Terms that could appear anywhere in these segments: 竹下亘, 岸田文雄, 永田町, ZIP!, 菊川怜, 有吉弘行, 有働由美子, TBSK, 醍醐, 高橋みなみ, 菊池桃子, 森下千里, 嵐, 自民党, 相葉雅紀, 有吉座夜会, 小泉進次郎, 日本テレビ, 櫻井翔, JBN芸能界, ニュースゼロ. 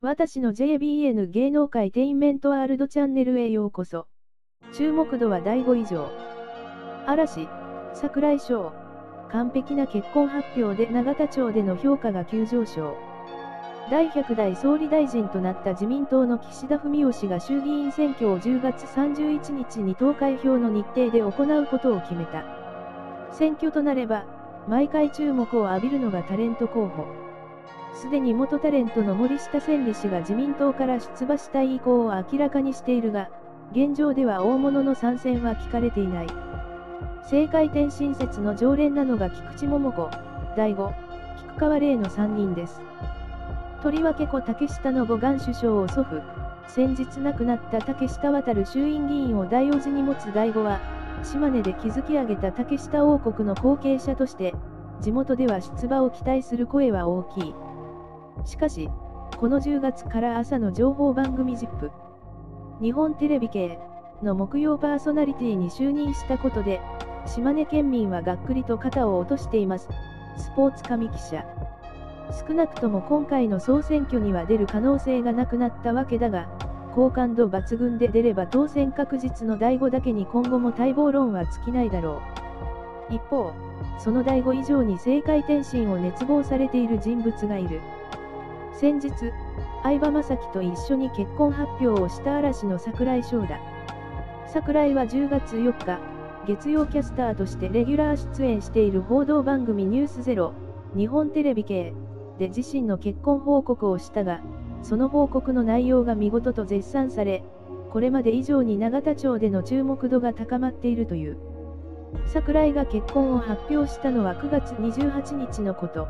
私の JBN 芸能界テインメントワールドチャンネルへようこそ。注目度は第5以上。嵐、櫻井翔。完璧な結婚発表で永田町での評価が急上昇。第100代総理大臣となった自民党の岸田文雄氏が衆議院選挙を10月31日に投開票の日程で行うことを決めた。選挙となれば、毎回注目を浴びるのがタレント候補。すでに元タレントの森下千里氏が自民党から出馬したい意向を明らかにしているが、現状では大物の参戦は聞かれていない。政界転身説の常連なのが菊池桃子、醍醐、菊川怜の3人です。とりわけ故竹下の護岸首相を祖父、先日亡くなった竹下亘衆院議員を大叔父に持つ醍醐は、島根で築き上げた竹下王国の後継者として、地元では出馬を期待する声は大きい。しかし、この10月から朝の情報番組ZIP!日本テレビ系の木曜パーソナリティに就任したことで、島根県民はがっくりと肩を落としています。スポーツ紙記者。少なくとも今回の総選挙には出る可能性がなくなったわけだが、好感度抜群で出れば当選確実の醍醐だけに今後も待望論は尽きないだろう。一方、その醍醐以上に政界転身を熱望されている人物がいる。先日、相葉雅紀と一緒に結婚発表をした嵐の櫻井翔だ。櫻井は10月4日、月曜キャスターとしてレギュラー出演している報道番組ニュースゼロ、日本テレビ系で自身の結婚報告をしたが、その報告の内容が見事と絶賛され、これまで以上に永田町での注目度が高まっているという。櫻井が結婚を発表したのは9月28日のこと。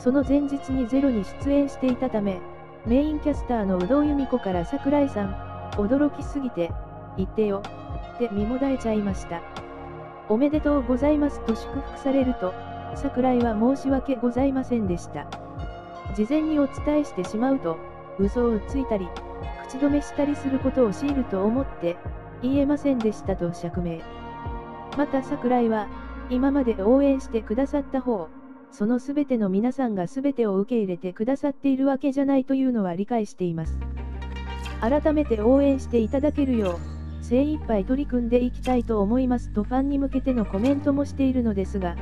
その前日にゼロに出演していたため、メインキャスターの有働由美子から櫻井さん、驚きすぎて、言ってよ、って身もだえちゃいました。おめでとうございますと祝福されると、櫻井は申し訳ございませんでした。事前にお伝えしてしまうと、嘘をついたり、口止めしたりすることを強いると思って、言えませんでしたと釈明。また櫻井は、今まで応援してくださった方、そのすべての皆さんがすべてを受け入れてくださっているわけじゃないというのは理解しています。改めて応援していただけるよう、精一杯取り組んでいきたいと思いますとファンに向けてのコメントもしているのですが、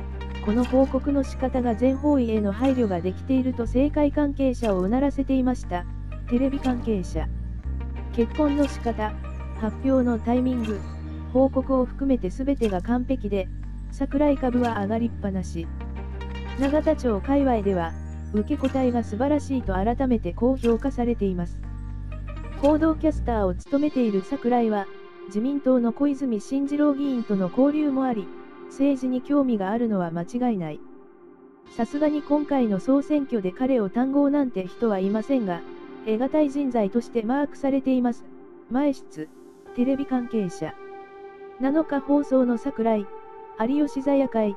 この報告の仕方が全方位への配慮ができていると政界関係者をうならせていました。テレビ関係者。結婚の仕方、発表のタイミング、報告を含めてすべてが完璧で、櫻井株は上がりっぱなし。永田町界隈では、受け答えが素晴らしいと改めて高評価されています。報道キャスターを務めている櫻井は、自民党の小泉進次郎議員との交流もあり、政治に興味があるのは間違いない。さすがに今回の総選挙で彼を単語なんて人はいませんが、得難い人材としてマークされています。前室、テレビ関係者。7日放送の櫻井、有吉座夜会、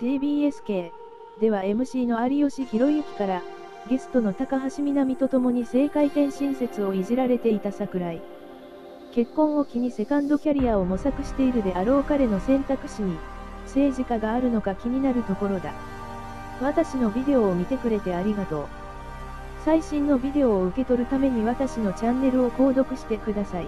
TBSK。では MC の有吉弘行から、ゲストの高橋みなみと共に政界転身説をいじられていた櫻井。結婚を機にセカンドキャリアを模索しているであろう彼の選択肢に、政治家があるのか気になるところだ。私のビデオを見てくれてありがとう。最新のビデオを受け取るために私のチャンネルを購読してください。